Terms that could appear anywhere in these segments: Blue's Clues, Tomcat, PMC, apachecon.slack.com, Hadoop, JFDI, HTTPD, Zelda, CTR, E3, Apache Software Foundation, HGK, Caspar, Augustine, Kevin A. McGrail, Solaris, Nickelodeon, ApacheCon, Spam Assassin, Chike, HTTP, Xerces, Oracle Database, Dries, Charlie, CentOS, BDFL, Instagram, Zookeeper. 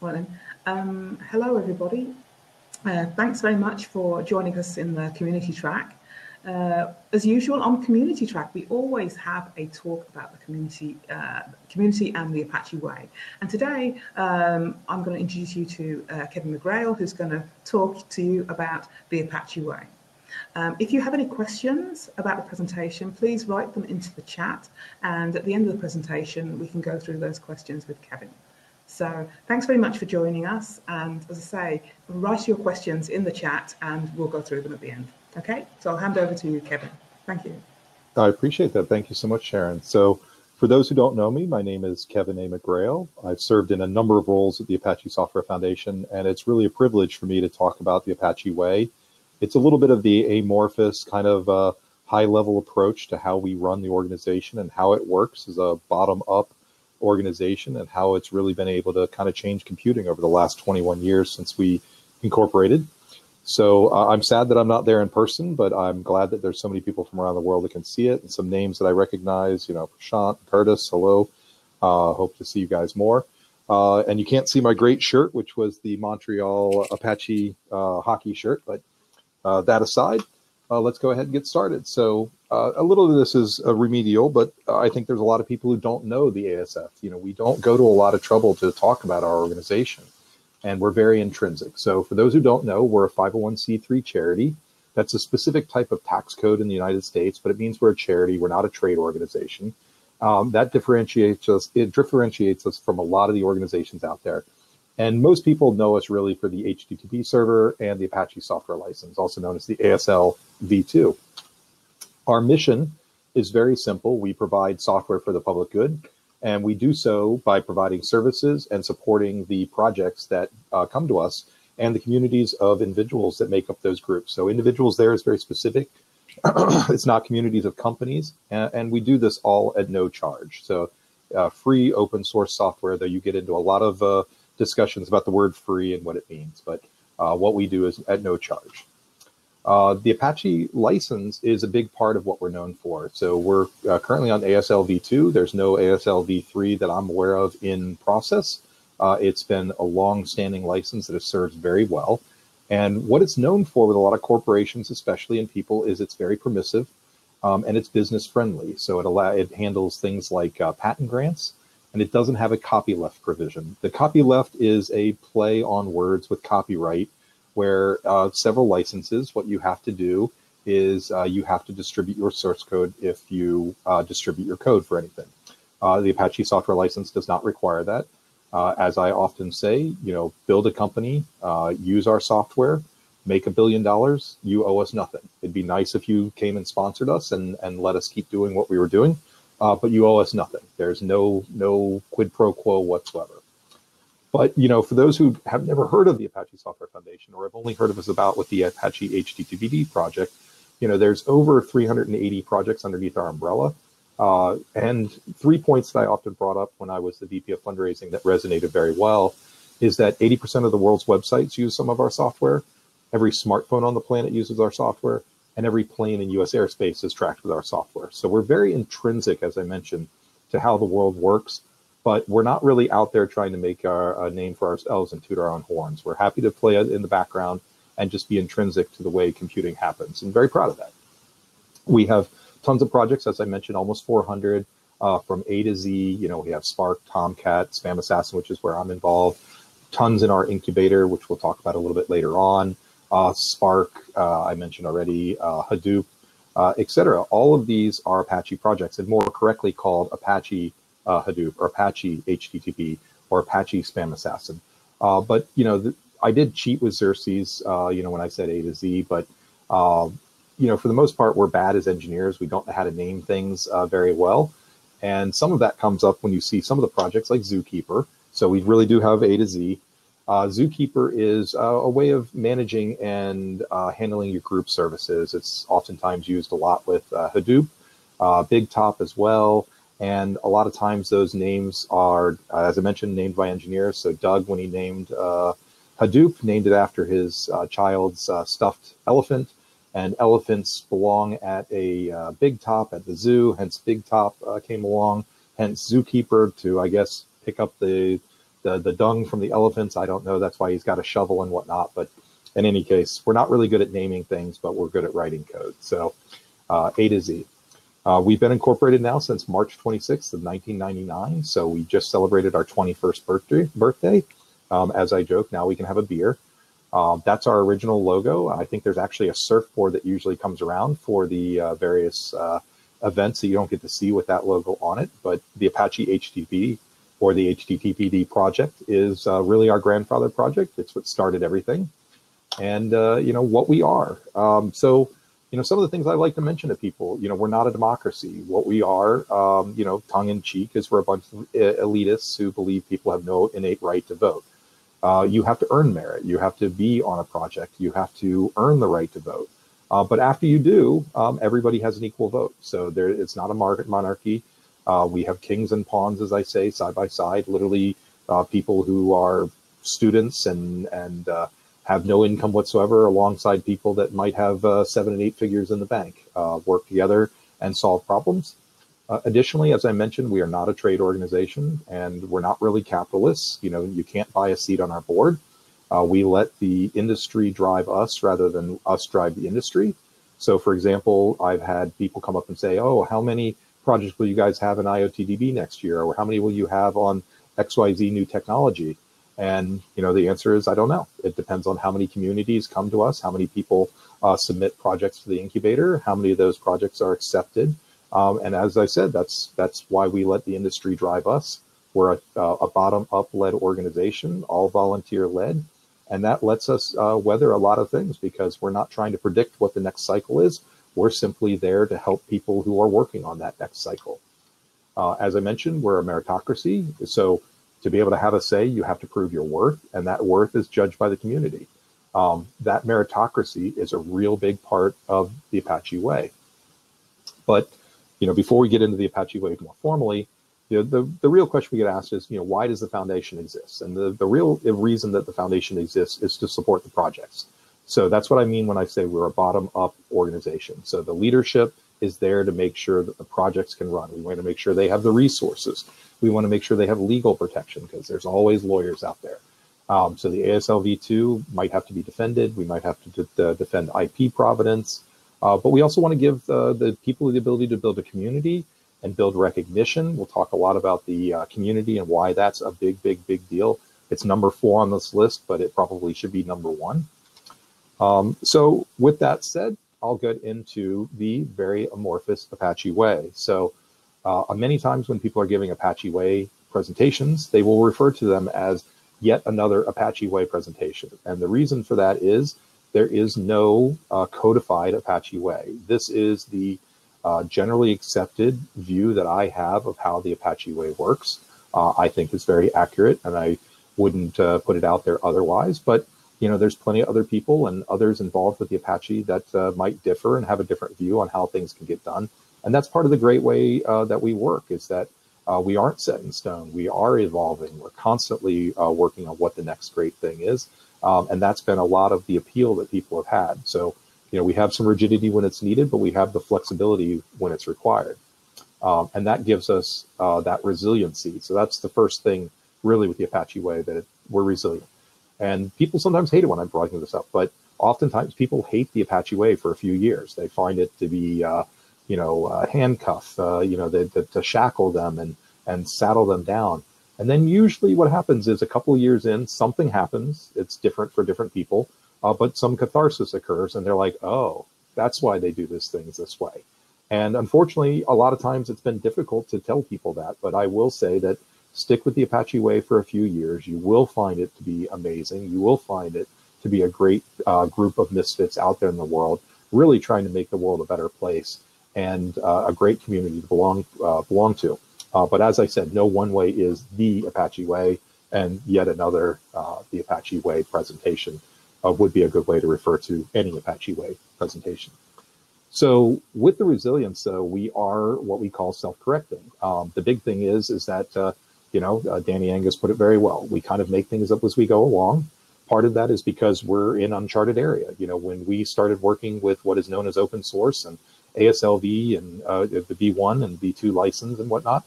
Morning. Hello everybody. Thanks very much for joining us in the community track. As usual on community track, we always have a talk about the community and the Apache way. And today I'm going to introduce you to Kevin McGrail, who's going to talk to you about the Apache way. If you have any questions about the presentation, please write them into the chat, and at the end of the presentation we can go through those questions with Kevin. So thanks very much for joining us, and as I say, write your questions in the chat and we'll go through them at the end. Okay, so I'll hand over to you, Kevin. Thank you. I appreciate that. Thank you so much, Sharon. So for those who don't know me, my name is Kevin A. McGrail. I've served in a number of roles at the Apache Software Foundation, and it's really a privilege for me to talk about the Apache way. It's a little bit of the amorphous kind of high-level approach to how we run the organization and how it works as a bottom-up organization, and how it's really been able to kind of change computing over the last 21 years since we incorporated. So I'm sad that I'm not there in person, but I'm glad that there's so many people from around the world that can see it, and some names that I recognize, you know, Prashant, Curtis, hello. Hope to see you guys more. And you can't see my great shirt, which was the Montreal Apache hockey shirt, but that aside, let's go ahead and get started. So a little of this is remedial, but I think there's a lot of people who don't know the ASF. You know, we don't go to a lot of trouble to talk about our organization, and we're very intrinsic. So for those who don't know, we're a 501c3 charity. That's a specific type of tax code in the United States, but it means we're a charity. We're not a trade organization. That differentiates us. It differentiates us from a lot of the organizations out there. And most people know us really for the HTTP server and the Apache software license, also known as the ASLv2. Our mission is very simple. We provide software for the public good, and we do so by providing services and supporting the projects that come to us and the communities of individuals that make up those groups. So individuals there is very specific. It's not communities of companies, and we do this all at no charge. So free open source software, though you get into a lot of discussions about the word free and what it means, but what we do is at no charge. The Apache license is a big part of what we're known for. So we're currently on ASLv2. There's no ASLv3 that I'm aware of in process. It's been a long-standing license that has served very well. And what it's known for with a lot of corporations, especially in people, is it's very permissive and it's business friendly. So it handles things like patent grants, and it doesn't have a copyleft provision. The copyleft is a play on words with copyright, where several licenses, what you have to do is you have to distribute your source code if you distribute your code for anything. The Apache software license does not require that. As I often say, you know, build a company, use our software, make $1 billion, you owe us nothing. It'd be nice if you came and sponsored us and let us keep doing what we were doing, but you owe us nothing. There's no quid pro quo whatsoever. But, you know, for those who have never heard of the Apache Software Foundation, or have only heard of us about with the Apache HTTPD project, you know, there's over 380 projects underneath our umbrella. And 3 points that I often brought up when I was the VP of fundraising that resonated very well is that 80% of the world's websites use some of our software. Every smartphone on the planet uses our software, and every plane in US airspace is tracked with our software. So we're very intrinsic, as I mentioned, to how the world works. But we're not really out there trying to make a name for ourselves and toot our own horns. We're happy to play in the background and just be intrinsic to the way computing happens, and very proud of that. We have tons of projects, as I mentioned, almost 400 from A to Z. You know, we have Spark, Tomcat, Spam Assassin, which is where I'm involved. Tons in our incubator, which we'll talk about a little bit later on. Spark, I mentioned already, Hadoop, et cetera. All of these are Apache projects, and more correctly called Apache Hadoop, or Apache HTTP, or Apache Spam Assassin. But, you know, I did cheat with Xerces, you know, when I said A to Z, but, you know, for the most part, we're bad as engineers. We don't know how to name things very well. And some of that comes up when you see some of the projects like Zookeeper. So we really do have A to Z. Zookeeper is a way of managing and handling your group services. It's oftentimes used a lot with Hadoop, Big Top as well. And a lot of times those names are, as I mentioned, named by engineers. So Doug, when he named Hadoop named it after his child's stuffed elephant, and elephants belong at a Big Top at the zoo, hence Big Top came along, hence Zookeeper to, I guess, pick up the dung from the elephants. I don't know, that's why he's got a shovel and whatnot, but in any case, we're not really good at naming things, but we're good at writing code. So A to Z. We've been incorporated now since March 26th of 1999, so we just celebrated our 21st birthday. As I joke, now we can have a beer. That's our original logo. I think there's actually a surfboard that usually comes around for the various events that you don't get to see with that logo on it, but the Apache HTTP or the HTTPD project is really our grandfather project. It's what started everything. And, you know, what we are. So, you know, some of the things I like to mention to people, you know, we're not a democracy. What we are, you know, tongue in cheek, is we're a bunch of elitists who believe people have no innate right to vote. You have to earn merit. You have to be on a project. You have to earn the right to vote. But after you do, everybody has an equal vote. So there, it's not a market monarchy. We have kings and pawns, as I say, side by side, literally people who are students and have no income whatsoever alongside people that might have 7 and 8 figures in the bank, work together and solve problems. Additionally, as I mentioned, we are not a trade organization and we're not really capitalists. You know, you can't buy a seat on our board. We let the industry drive us rather than us drive the industry. So for example, I've had people come up and say, oh, how many projects will you guys have in IoTDB next year? Or how many will you have on XYZ new technology? And, you know, the answer is, I don't know. It depends on how many communities come to us, how many people submit projects to the incubator, how many of those projects are accepted. And as I said, that's why we let the industry drive us. We're a bottom-up led organization, all volunteer led. And that lets us weather a lot of things because we're not trying to predict what the next cycle is. We're simply there to help people who are working on that next cycle. As I mentioned, we're a meritocracy. So to be able to have a say, you have to prove your worth, and that worth is judged by the community. That meritocracy is a real big part of the Apache way. But, you know, before we get into the Apache way more formally, you know, the real question we get asked is, you know, why does the foundation exist? And the real reason that the foundation exists is to support the projects. So that's what I mean when I say we're a bottom-up organization. So the leadership is there to make sure that the projects can run. We want to make sure they have the resources. We want to make sure they have legal protection because there's always lawyers out there. So the ASLv2 might have to be defended. We might have to defend IP provenance. But we also want to give the people the ability to build a community and build recognition. We'll talk a lot about the community and why that's a big, big, big deal. It's number 4 on this list, but it probably should be number 1. So with that said, I'll get into the very amorphous Apache way. So many times when people are giving Apache way presentations, they will refer to them as yet another Apache way presentation. And the reason for that is there is no codified Apache way. This is the generally accepted view that I have of how the Apache way works. I think it's very accurate and I wouldn't put it out there otherwise, but you know, there's plenty of other people and others involved with the Apache that might differ and have a different view on how things can get done. And that's part of the great way that we work, is that we aren't set in stone. We are evolving. We're constantly working on what the next great thing is. And that's been a lot of the appeal that people have had. So, you know, we have some rigidity when it's needed, but we have the flexibility when it's required. And that gives us that resiliency. So that's the first thing really with the Apache way, that we're resilient. And people sometimes hate it when I'm bringing this up, but oftentimes people hate the Apache way for a few years. They find it to be, you know, handcuff, you know, to shackle them and saddle them down. And then usually what happens is a couple of years in, something happens. It's different for different people, but some catharsis occurs and they're like, oh, that's why they do these things this way. And unfortunately, a lot of times it's been difficult to tell people that, but I will say that stick with the Apache way for a few years. You will find it to be amazing. You will find it to be a great group of misfits out there in the world, really trying to make the world a better place and a great community to belong to. But as I said, no one way is the Apache way, and yet another the Apache way presentation would be a good way to refer to any Apache way presentation. So with the resilience, we are what we call self-correcting. The big thing is that you know, Danny Angus put it very well. We kind of make things up as we go along. part of that is because we're in uncharted area. You know, when we started working with what is known as open source and ASLv and the V1 and V2 license and whatnot,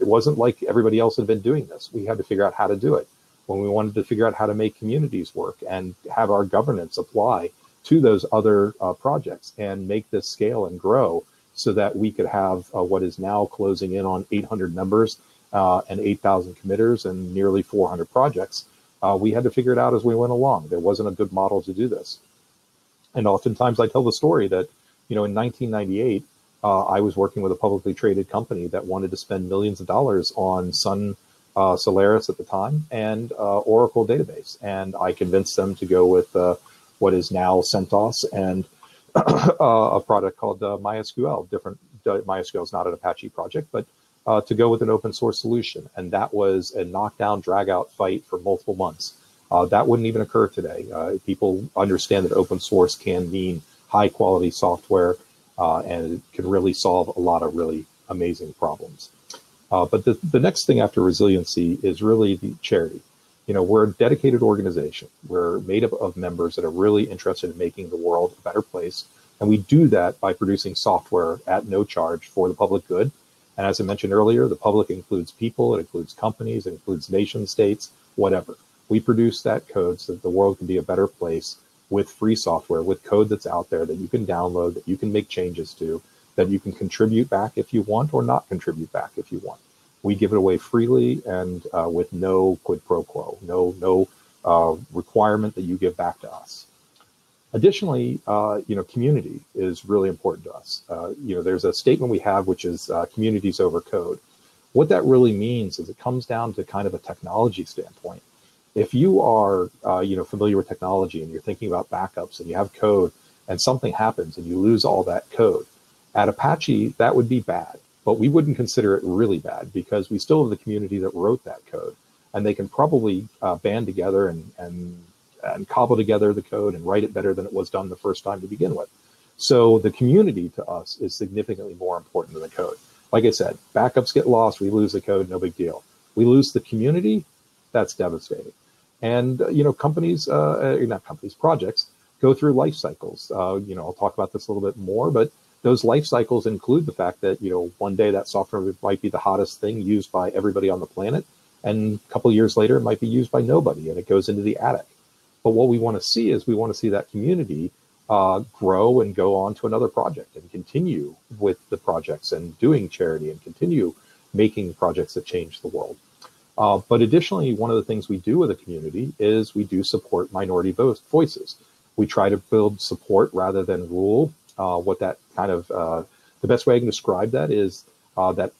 it wasn't like everybody else had been doing this. We had to figure out how to do it. When we wanted to figure out how to make communities work and have our governance apply to those other projects and make this scale and grow so that we could have what is now closing in on 800 members and 8,000 committers and nearly 400 projects, we had to figure it out as we went along. There wasn't a good model to do this. And oftentimes I tell the story that, you know, in 1998, I was working with a publicly traded company that wanted to spend millions of dollars on Sun, Solaris at the time, and Oracle Database. And I convinced them to go with what is now CentOS and a product called MySQL. Different, MySQL is not an Apache project, but to go with an open source solution. And that was a knockdown, drag out fight for multiple months. That wouldn't even occur today. People understand that open source can mean high quality software, and it can really solve a lot of really amazing problems. But the next thing after resiliency is really the charity. You know, we're a dedicated organization. We're made up of members that are really interested in making the world a better place. And we do that by producing software at no charge for the public good. And as I mentioned earlier, the public includes people, it includes companies, it includes nation states, whatever. We produce that code so that the world can be a better place with free software, with code that's out there that you can download, that you can make changes to, that you can contribute back if you want or not contribute back if you want. We give it away freely and with no quid pro quo, no requirement that you give back to us. Additionally, you know, community is really important to us. You know, there's a statement we have, which is communities over code. What that really means is it comes down to kind of a technology standpoint. If you are, you know, familiar with technology and you're thinking about backups and you have code and something happens and you lose all that code, at Apache, that would be bad, but we wouldn't consider it really bad because we still have the community that wrote that code, and they can probably band together and cobble together the code and write it better than it was done the first time to begin with. So the community to us is significantly more important than the code. Like I said, backups get lost, we lose the code, no big deal. We lose the community, that's devastating. And, you know, companies, not companies, projects go through life cycles. You know, I'll talk about this a little bit more, but those life cycles include the fact that, you know, one day that software might be the hottest thing used by everybody on the planet, and a couple of years later it might be used by nobody and it goes into the attic. But what we want to see is we want to see that community grow and go on to another project and continue with the projects and doing charity and continue making projects that change the world. But additionally, one of the things we do with the community is we do support minority voices. We try to build support rather than rule. What that kind of, the best way I can describe that is that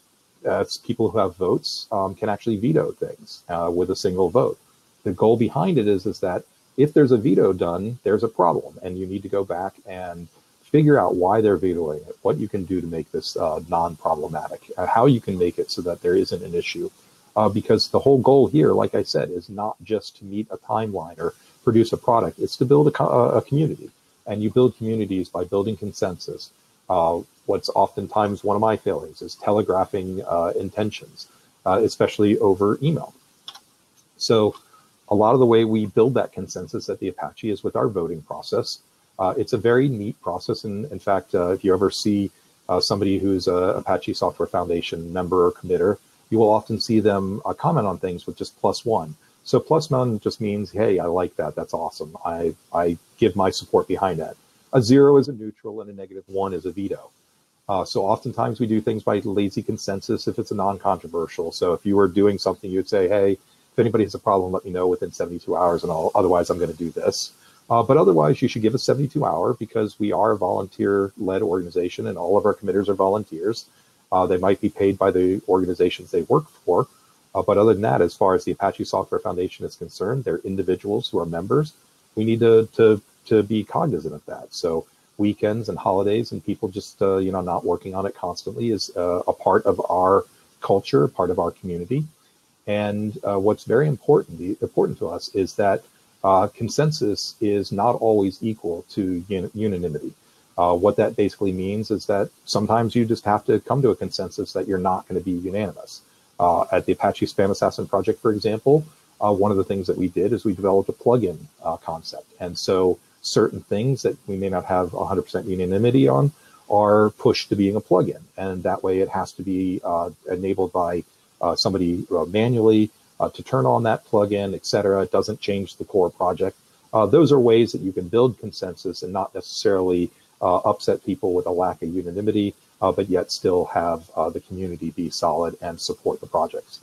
people who have votes can actually veto things with a single vote. The goal behind it is that if there's a veto done, there's a problem, and you need to go back and figure out why they're vetoing it, what you can do to make this non-problematic, how you can make it so that there isn't an issue. Because the whole goal here, like I said, is not just to meet a timeline or produce a product, it's to build a community. And you build communities by building consensus. What's oftentimes one of my failures is telegraphing intentions, especially over email. So a lot of the way we build that consensus at the Apache is with our voting process. It's a very neat process. And in fact, if you ever see somebody who's a Apache Software Foundation member or committer, you will often see them comment on things with just +1. So +1 just means, hey, I like that, that's awesome. I give my support behind that. A 0 is a neutral and a -1 is a veto. So oftentimes we do things by lazy consensus if it's a non-controversial. So if you were doing something, you'd say, hey, if anybody has a problem, let me know within 72 hours and otherwise I'm gonna do this. But otherwise you should give a 72-hour because we are a volunteer-led organization and all of our committers are volunteers. They might be paid by the organizations they work for. But other than that, as far as the Apache Software Foundation is concerned, they're individuals who are members. We need to be cognizant of that. So weekends and holidays and people just, you know, not working on it constantly is a part of our culture, part of our community. And what's very important to us is that consensus is not always equal to unanimity. What that basically means is that sometimes you just have to come to a consensus that you're not going to be unanimous. At the Apache Spam Assassin project, for example, one of the things that we did is we developed a plugin concept. And so certain things that we may not have 100% unanimity on are pushed to being a plugin. And that way it has to be enabled by somebody manually to turn on that plugin, et cetera. It doesn't change the core project. Those are ways that you can build consensus and not necessarily upset people with a lack of unanimity, but yet still have the community be solid and support the projects.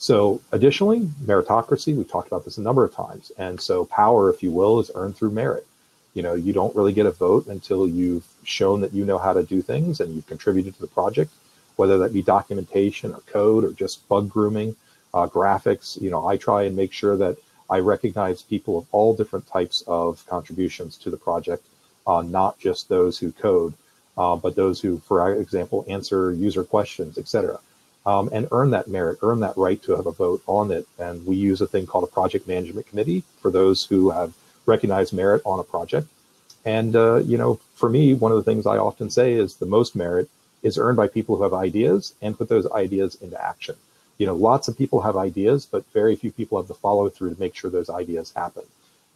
So additionally, meritocracy, we've talked about this a number of times. And so power, if you will, is earned through merit. You know, you don't really get a vote until you've shown that you know how to do things and you've contributed to the project, whether that be documentation or code or just bug grooming, graphics. You know, I try and make sure that I recognize people of all different types of contributions to the project, not just those who code, but those who, for example, answer user questions, etc. And earn that merit, earn that right to have a vote on it. And we use a thing called a project management committee for those who have recognized merit on a project. And, you know, for me, one of the things I often say is the most merit is earned by people who have ideas and put those ideas into action. You know, lots of people have ideas, but very few people have the follow through to make sure those ideas happen.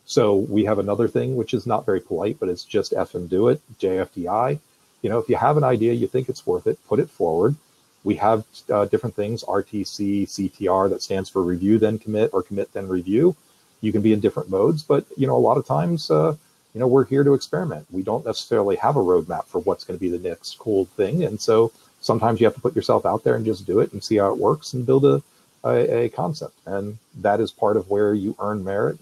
So we have another thing, which is not very polite, but it's just F and do it, JFDI. You know, if you have an idea, you think it's worth it, put it forward. We have different things, RTC, CTR, that stands for review then commit or commit then review. You can be in different modes, but you know, a lot of times, you know, we're here to experiment. We don't necessarily have a roadmap for what's going to be the next cool thing. And so sometimes you have to put yourself out there and just do it and see how it works and build a concept. And that is part of where you earn merit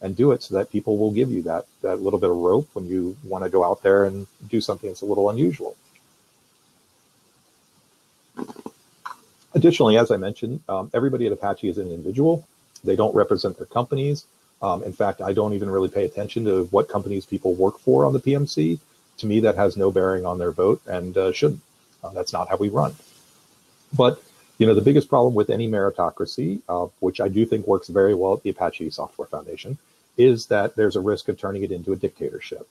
and do it so that people will give you that little bit of rope when you want to go out there and do something that's a little unusual. Additionally, as I mentioned, everybody at Apache is an individual. They don't represent their companies. In fact, I don't even really pay attention to what companies people work for on the PMC. To me, that has no bearing on their vote and shouldn't. That's not how we run. But, you know, the biggest problem with any meritocracy, which I do think works very well at the Apache Software Foundation, is that there's a risk of turning it into a dictatorship.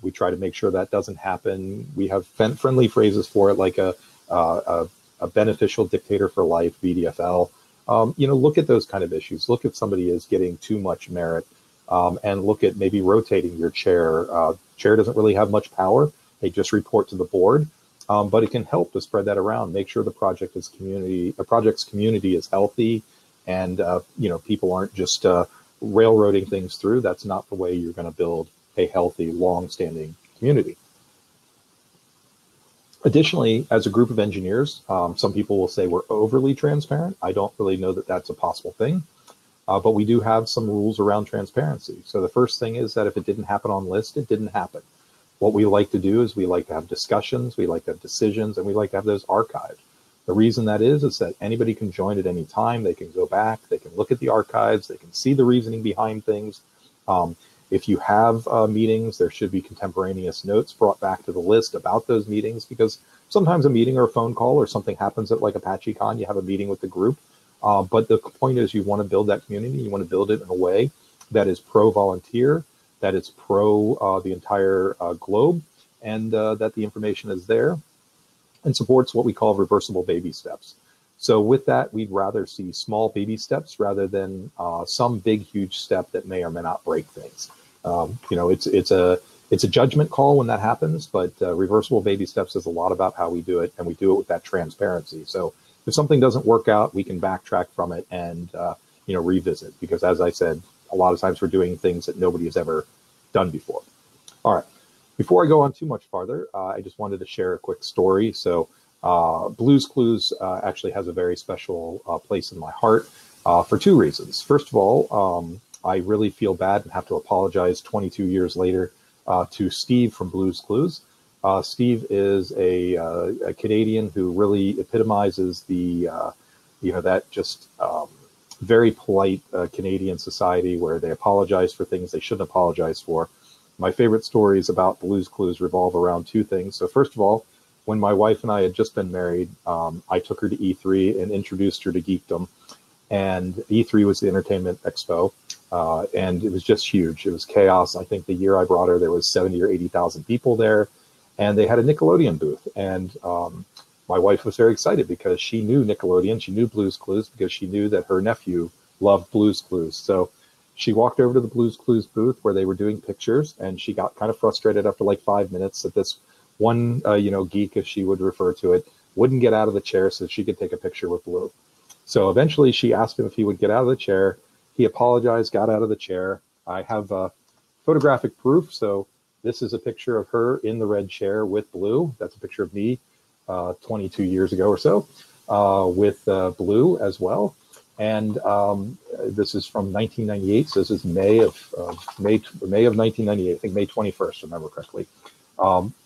We try to make sure that doesn't happen. We have friendly phrases for it, like a beneficial dictator for life, BDFL. You know, look at those kind of issues. Look if somebody is getting too much merit, and look at maybe rotating your chair. Chair doesn't really have much power. They just report to the board, but it can help to spread that around. Make sure the project is community. The project's community is healthy, and you know, people aren't just railroading things through. That's not the way you're going to build a healthy, long-standing community. Additionally, as a group of engineers, some people will say we're overly transparent. I don't really know that that's a possible thing, but we do have some rules around transparency. So the first thing is that if it didn't happen on list, it didn't happen. What we like to do is we like to have discussions, we like to have decisions, and we like to have those archived. The reason that is that anybody can join at any time. They can go back, they can look at the archives, they can see the reasoning behind things. If you have meetings, there should be contemporaneous notes brought back to the list about those meetings, because sometimes a meeting or a phone call or something happens at like ApacheCon, you have a meeting with the group. But the point is you want to build that community. You want to build it in a way that is pro-volunteer, that is pro the entire globe, and that the information is there and supports what we call reversible baby steps. So with that, we'd rather see small baby steps rather than some big, huge step that may or may not break things. You know, it's a judgment call when that happens, but reversible baby steps is a lot about how we do it, and we do it with that transparency. So if something doesn't work out, we can backtrack from it and, you know, revisit, because as I said, a lot of times we're doing things that nobody has ever done before. All right, before I go on too much farther, I just wanted to share a quick story. So Blue's Clues actually has a very special place in my heart for two reasons. First of all, I really feel bad and have to apologize 22 years later to Steve from Blue's Clues. Steve is a Canadian who really epitomizes the, you know, that just very polite Canadian society where they apologize for things they shouldn't apologize for. My favorite stories about Blue's Clues revolve around two things. So first of all, when my wife and I had just been married, I took her to E3 and introduced her to geekdom. And E3 was the entertainment expo, and it was just huge. It was chaos. I think the year I brought her, there was 70 or 80,000 people there, and they had a Nickelodeon booth. And my wife was very excited because she knew Nickelodeon. She knew Blue's Clues because she knew that her nephew loved Blue's Clues. So she walked over to the Blue's Clues booth where they were doing pictures, and she got kind of frustrated after like 5 minutes that this one, geek, as she would refer to it, wouldn't get out of the chair so she could take a picture with Blue. So eventually she asked him if he would get out of the chair. He apologized, got out of the chair. I have photographic proof. So this is a picture of her in the red chair with Blue. That's a picture of me 22 years ago or so with Blue as well. And this is from 1998. So this is May of 1998, I think May 21st, if I remember correctly.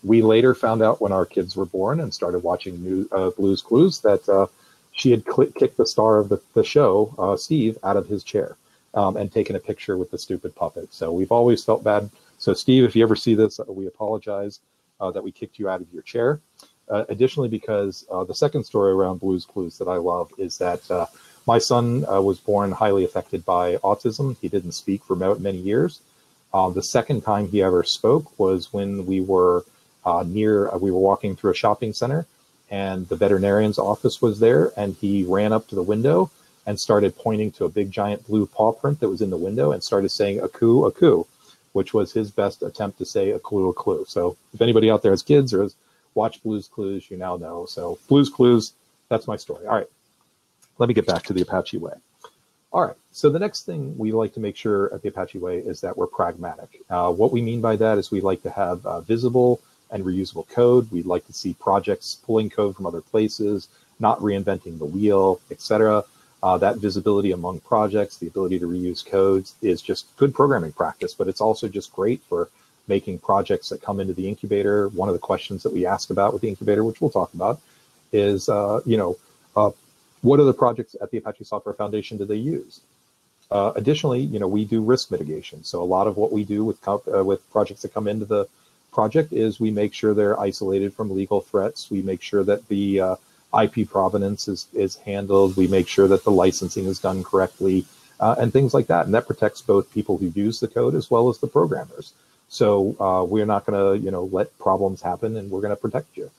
We later found out when our kids were born and started watching new Blue's Clues that she had kicked the star of the show, Steve, out of his chair and taken a picture with the stupid puppet. So we've always felt bad. So Steve, if you ever see this, we apologize that we kicked you out of your chair. Additionally, because the second story around Blue's Clues that I love is that my son was born highly affected by autism. He didn't speak for many years. The second time he ever spoke was when we were walking through a shopping center, and the veterinarian's office was there, and he ran up to the window and started pointing to a big giant blue paw print that was in the window and started saying "a coo," which was his best attempt to say "a clue, a clue." So if anybody out there has kids or has watched Blue's Clues, you now know. So Blue's Clues, that's my story. All right, let me get back to the Apache way. All right, so the next thing we like to make sure at the Apache way is that we're pragmatic. What we mean by that is we like to have visible and reusable code. We like to see projects pulling code from other places, not reinventing the wheel, et cetera. That visibility among projects, the ability to reuse codes is just good programming practice, but it's also just great for making projects that come into the incubator. One of the questions that we ask about with the incubator, which we'll talk about, is, what other projects at the Apache Software Foundation do they use? Additionally, we do risk mitigation. So a lot of what we do with projects that come into the project is we make sure they're isolated from legal threats. We make sure that the IP provenance is handled. We make sure that the licensing is done correctly and things like that. And that protects both people who use the code as well as the programmers. So we're not gonna let problems happen, and we're gonna protect you.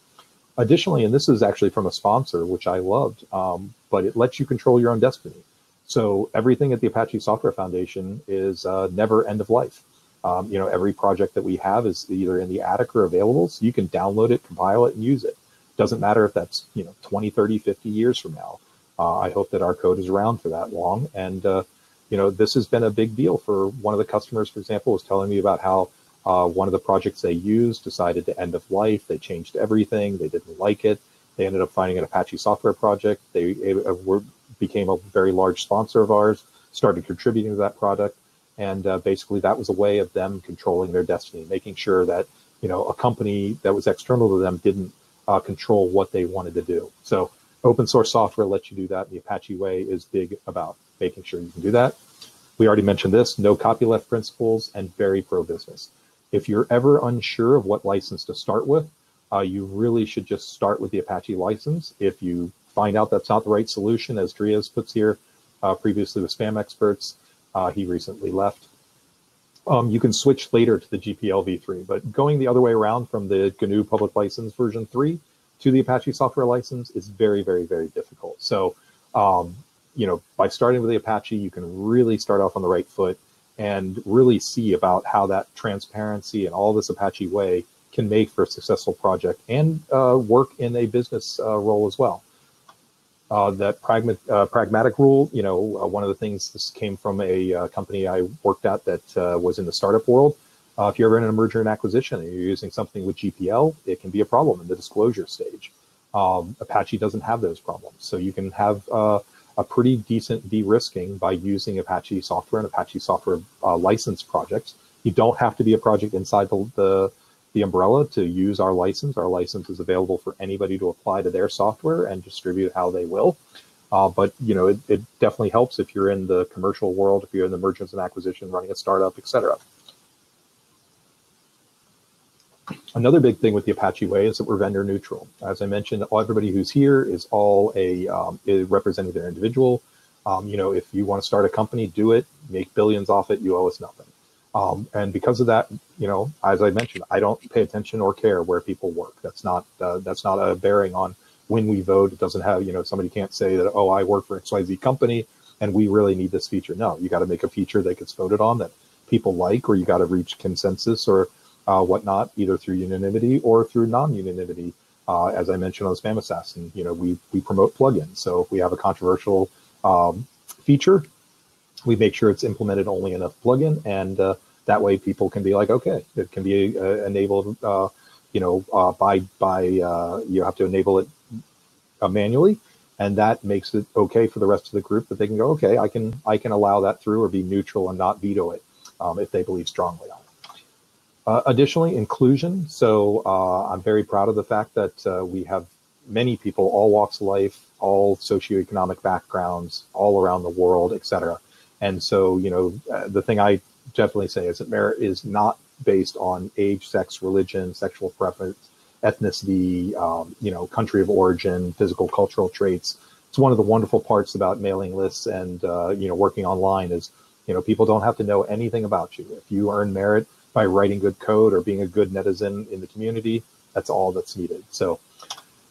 Additionally, and this is actually from a sponsor, which I loved, but it lets you control your own destiny. So everything at the Apache Software Foundation is never end of life. Every project that we have is either in the attic or available, so you can download it, compile it, and use it. Doesn't matter if that's 20, 30, 50 years from now. I hope that our code is around for that long. And this has been a big deal for one of the customers, for example, was telling me about how one of the projects they used decided to end of life. They changed everything. They didn't like it. They ended up finding an Apache software project. They became a very large sponsor of ours, started contributing to that product. And basically that was a way of them controlling their destiny, making sure that, a company that was external to them didn't control what they wanted to do. So open source software lets you do that. The Apache way is big about making sure you can do that. We already mentioned this, no copyleft principles and very pro-business. If you're ever unsure of what license to start with, you really should just start with the Apache license. If you find out that's not the right solution, as Dries puts here, previously with Spam Experts, he recently left. You can switch later to the GPL v3, but going the other way around from the GNU public license version 3 to the Apache software license is very, very, very difficult. So, by starting with the Apache, you can really start off on the right foot and really see about how that transparency and all this Apache way can make for a successful project and work in a business role as well. That pragmatic rule, one of the things, this came from a company I worked at that was in the startup world. If you're ever in a merger and acquisition and you're using something with GPL, it can be a problem in the disclosure stage. Apache doesn't have those problems. So you can have a pretty decent de-risking by using Apache software and Apache software license projects. You don't have to be a project inside the umbrella to use our license. Our license is available for anybody to apply to their software and distribute how they will. But it definitely helps if you're in the commercial world, if you're in the mergers and acquisition, running a startup, et cetera. Another big thing with the Apache way is that we're vendor neutral. As I mentioned, everybody who's here is all representing their individual. If you want to start a company, do it, make billions off it, you owe us nothing. And because of that, as I mentioned, I don't pay attention or care where people work. That's not a bearing on when we vote. It doesn't have, somebody can't say that, oh, I work for XYZ company and we really need this feature. No, you got to make a feature that gets voted on that people like, or you got to reach consensus or whatnot, either through unanimity or through non-unanimity. As I mentioned on the Spam Assassin, you know, we promote plugins. So if we have a controversial feature, we make sure it's implemented only in a plugin, and that way people can be like, okay, it can be enabled, you know, you have to enable it manually, and that makes it okay for the rest of the group that they can go, okay, I can allow that through, or be neutral and not veto it if they believe strongly on it. Additionally, inclusion. So I'm very proud of the fact that we have many people, all walks of life, all socioeconomic backgrounds, all around the world, etc. And so, you know, the thing I definitely say is that merit is not based on age, sex, religion, sexual preference, ethnicity, you know, country of origin, physical, cultural traits. It's one of the wonderful parts about mailing lists and, you know, working online is, you know, people don't have to know anything about you. If you earn merit by writing good code or being a good netizen in the community, that's all that's needed. So,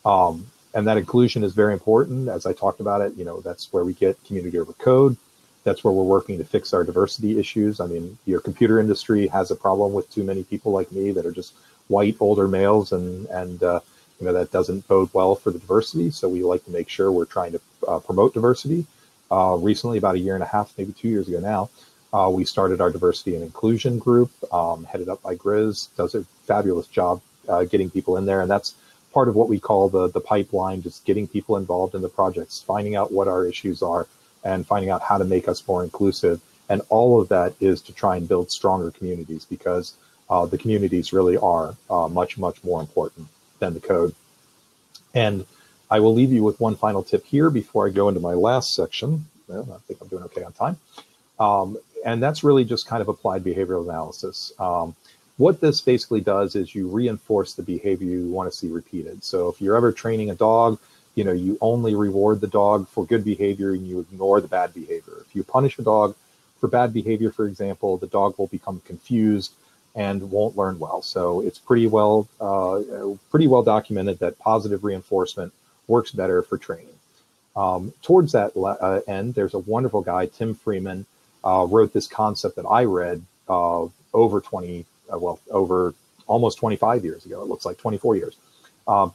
and that inclusion is very important. As I talked about it, you know, that's where we get community over code. That's where we're working to fix our diversity issues. I mean, your computer industry has a problem with too many people like me that are just white, older males, and you know, that doesn't bode well for the diversity. So we like to make sure we're trying to promote diversity. Recently, about a year and a half, maybe 2 years ago now, we started our diversity and inclusion group, headed up by Grizz. Does a fabulous job getting people in there. And that's part of what we call the pipeline, just getting people involved in the projects, finding out what our issues are, and finding out how to make us more inclusive. And all of that is to try and build stronger communities, because the communities really are much, much more important than the code. And I will leave you with one final tip here before I go into my last section. Well, I think I'm doing okay on time. And that's really just kind of applied behavioral analysis. What this basically does is you reinforce the behavior you want to see repeated. So if you're ever training a dog, you know, you only reward the dog for good behavior and you ignore the bad behavior. If you punish a dog for bad behavior, for example, the dog will become confused and won't learn well. So it's pretty well documented that positive reinforcement works better for training. Towards that end, there's a wonderful guy, Tim Freeman, wrote this concept that I read over almost 25 years ago. It looks like 24 years.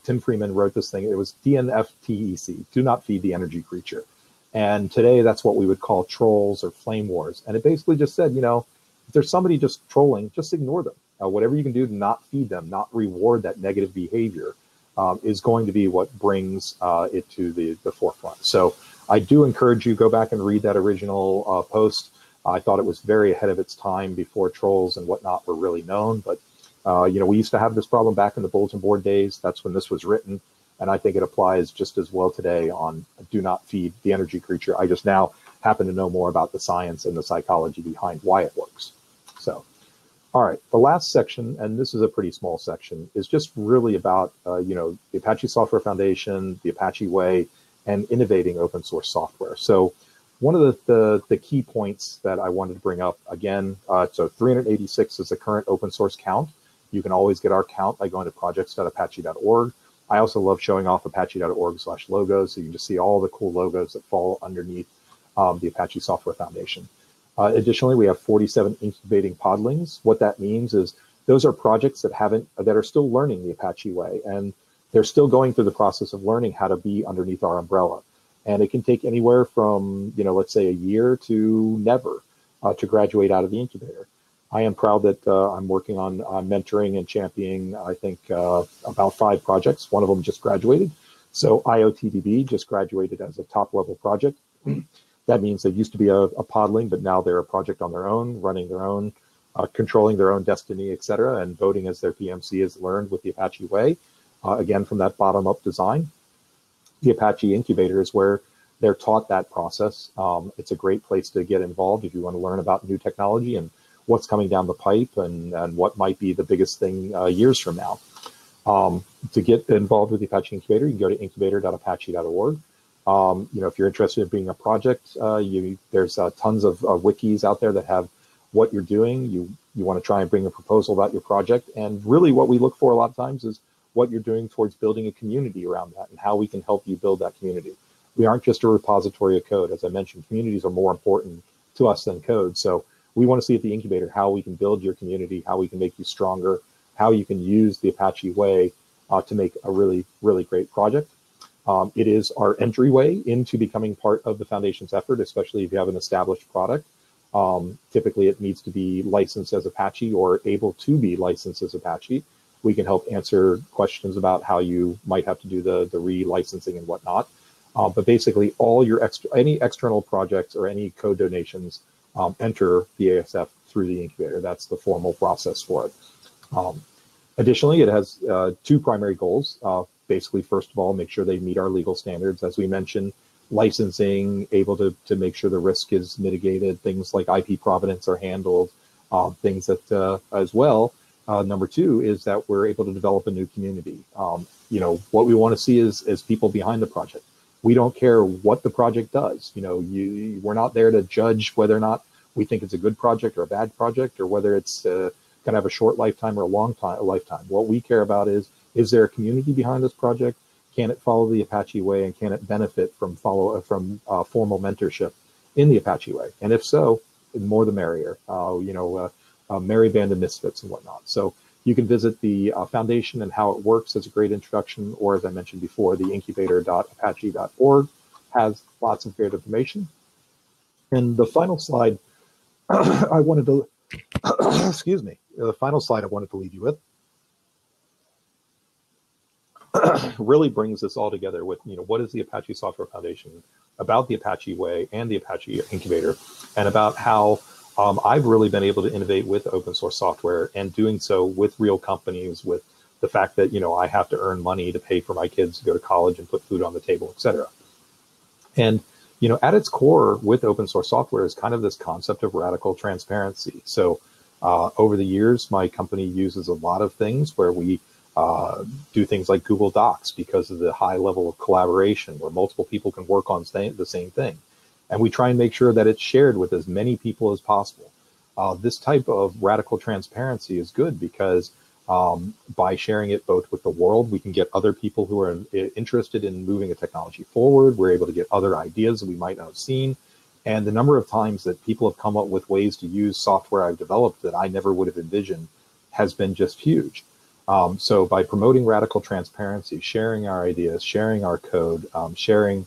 Tim Freeman wrote this thing. It was DNFTEC, do not feed the energy creature. And today that's what we would call trolls or flame wars. And it basically just said, you know, if there's somebody just trolling, just ignore them. Whatever you can do to not feed them, not reward that negative behavior is going to be what brings it to the forefront. So I do encourage you, go back and read that original post. I thought it was very ahead of its time before trolls and whatnot were really known. But, you know, we used to have this problem back in the bulletin board days. That's when this was written. And I think it applies just as well today on do not feed the energy creature. I just now happen to know more about the science and the psychology behind why it works. So, all right, the last section, and this is a pretty small section, is just really about, you know, the Apache Software Foundation, the Apache Way, and innovating open source software. So, one of the key points that I wanted to bring up again, so 386 is the current open source count. You can always get our count by going to projects.apache.org. I also love showing off apache.org/logos, so you can just see all the cool logos that fall underneath the Apache Software Foundation. Additionally, we have 47 incubating podlings. What that means is those are projects that are still learning the Apache Way, and they're still going through the process of learning how to be underneath our umbrella. And it can take anywhere from, you know, let's say a year to never to graduate out of the incubator. I am proud that I'm working on mentoring and championing, I think, about 5 projects. One of them just graduated. So IoTDB just graduated as a top level project. That means they used to be a podling, but now they're a project on their own, running their own, controlling their own destiny, et cetera, and voting as their PMC is learned with the Apache Way, again, from that bottom up design. The Apache Incubator is where they're taught that process. It's a great place to get involved if you want to learn about new technology and what's coming down the pipe and what might be the biggest thing years from now. To get involved with the Apache Incubator, you can go to incubator.apache.org. You know, if you're interested in being a project, there's tons of wikis out there that have what you're doing. You want to try and bring a proposal about your project. And really what we look for a lot of times is what you're doing towards building a community around that and how we can help you build that community. We aren't just a repository of code. As I mentioned, communities are more important to us than code. So we want to see at the incubator how we can build your community, how we can make you stronger, how you can use the Apache way to make a really, really great project. It is our entryway into becoming part of the foundation's effort, especially if you have an established product. Typically, it needs to be licensed as Apache or able to be licensed as Apache. We can help answer questions about how you might have to do the re-licensing and whatnot. But basically, all your any external projects or any code donations enter the ASF through the incubator. That's the formal process for it. Additionally, it has two primary goals. Basically, first of all, make sure they meet our legal standards. As we mentioned, licensing, able to make sure the risk is mitigated, things like IP provenance are handled, things that as well. Number two is that we're able to develop a new community. You know, what we want to see is people behind the project. We don't care what the project does. You know, we're not there to judge whether or not we think it's a good project or a bad project, or whether it's going to have a short lifetime or a lifetime. What we care about is there a community behind this project? Can it follow the Apache way, and can it benefit from formal mentorship in the Apache way? And if so, more the merrier. You know, merry band of misfits and whatnot. So you can visit the foundation and how it works as a great introduction, or as I mentioned before, the incubator.apache.org has lots of great information. And the final slide I wanted to, excuse me, the final slide I wanted to leave you with really brings this all together with, you know, what is the Apache Software Foundation, about the Apache way and the Apache incubator, and about how I've really been able to innovate with open source software, and doing so with real companies, with the fact that, you know, I have to earn money to pay for my kids to go to college and put food on the table, et cetera. And, you know, at its core with open source software is kind of this concept of radical transparency. So over the years, my company uses a lot of things where we do things like Google Docs because of the high level of collaboration where multiple people can work on the same thing. And we try and make sure that it's shared with as many people as possible. This type of radical transparency is good because by sharing it both with the world, we can get other people who are interested in moving the technology forward. We're able to get other ideas that we might not have seen. And the number of times that people have come up with ways to use software I've developed that I never would have envisioned has been just huge. So by promoting radical transparency, sharing our ideas, sharing our code, sharing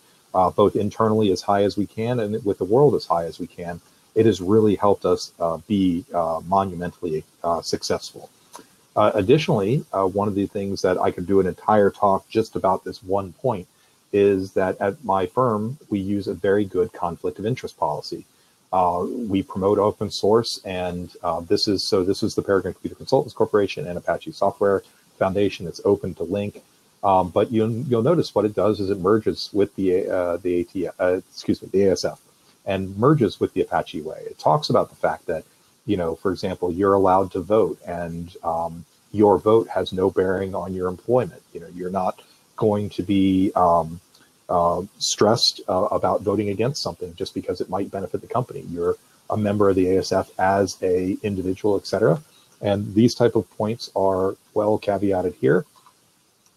both internally as high as we can and with the world as high as we can, it has really helped us be monumentally successful. Additionally, one of the things that I could do an entire talk just about this one point is that at my firm, we use a very good conflict of interest policy. We promote open source, and this is the Peregrine Computer Consultants Corporation and Apache Software Foundation. It's open to link, but you'll notice what it does is it merges with the ASF, and merges with the Apache way. It talks about the fact that, you know, for example, you're allowed to vote, and your vote has no bearing on your employment. You know, you're not going to be stressed about voting against something just because it might benefit the company. You're a member of the ASF as a individual, etc. And these type of points are well caveated here.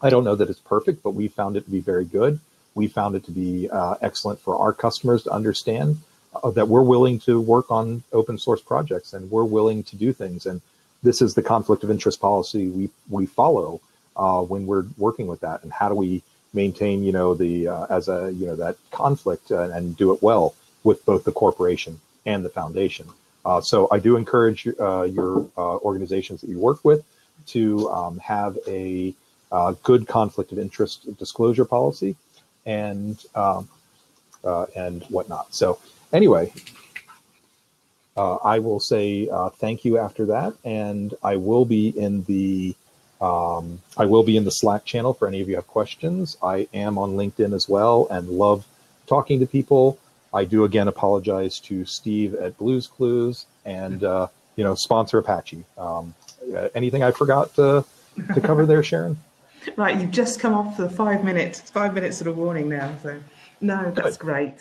I don't know that it's perfect, but we found it to be very good. We found it to be excellent for our customers to understand that we're willing to work on open source projects, and we're willing to do things. And this is the conflict of interest policy we follow when we're working with that. And how do we maintain, you know, the that conflict and do it well with both the corporation and the foundation. So I do encourage your organizations that you work with to have a good conflict of interest disclosure policy and whatnot. So anyway, I will say thank you after that, and I will be in the. I will be in the Slack channel for any of you have questions. I am on LinkedIn as well, and love talking to people. I do again apologize to Steve at Blue's Clues, and you know, sponsor Apache. Anything I forgot to cover there, Sharon? Right, you've just come off the 5 minutes. It's 5 minutes sort of warning now. So no, that's great.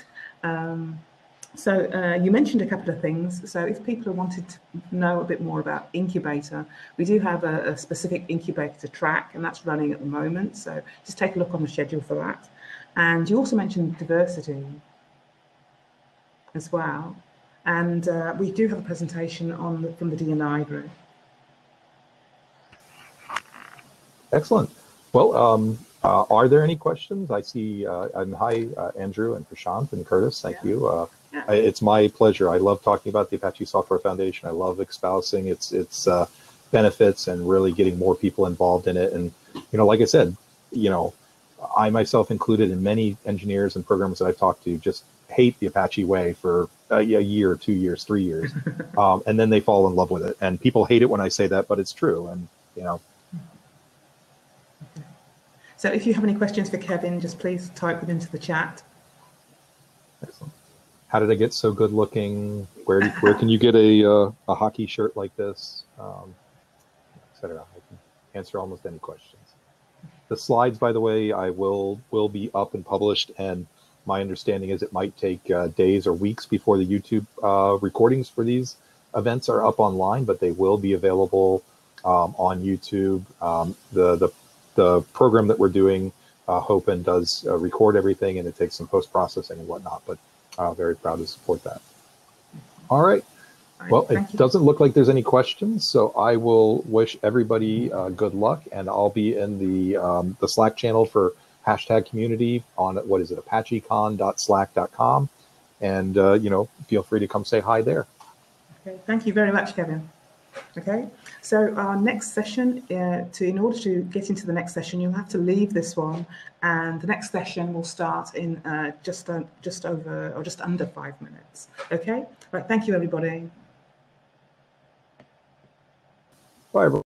So you mentioned a couple of things. So if people wanted to know a bit more about Incubator, we do have a specific Incubator track, and that's running at the moment. So just take a look on the schedule for that. And you also mentioned diversity as well. And we do have a presentation on the, from the D&I group. Excellent. Well, are there any questions? I see, and hi, Andrew and Prashant and Curtis, thank you. It's my pleasure. I love talking about the Apache Software Foundation. I love espousing its benefits and really getting more people involved in it. And, you know, like I said, you know, I myself included in many engineers and programmers that I've talked to just hate the Apache way for a year, 2 years, 3 years. And then they fall in love with it. And people hate it when I say that, but it's true. And, you know. Okay. So if you have any questions for Kevin, just please type them into the chat. Excellent. How did I get so good looking? Where do, where can you get a hockey shirt like this? Et cetera. I can answer almost any questions. The slides, by the way, I will be up and published, and my understanding is it might take days or weeks before the YouTube recordings for these events are up online, but they will be available on YouTube. The program that we're doing, Hopin does record everything, and it takes some post-processing and whatnot, but very proud to support that. All right. Well, it doesn't look like there's any questions, so I will wish everybody good luck, and I'll be in the Slack channel for hashtag community on, what is it, apachecon.slack.com, and, you know, feel free to come say hi there. Okay, thank you very much, Kevin. Okay, so our next session, in order to get into the next session, you'll have to leave this one, and the next session will start in just over or just under 5 minutes. Okay, right, thank you, everybody. Bye, everyone.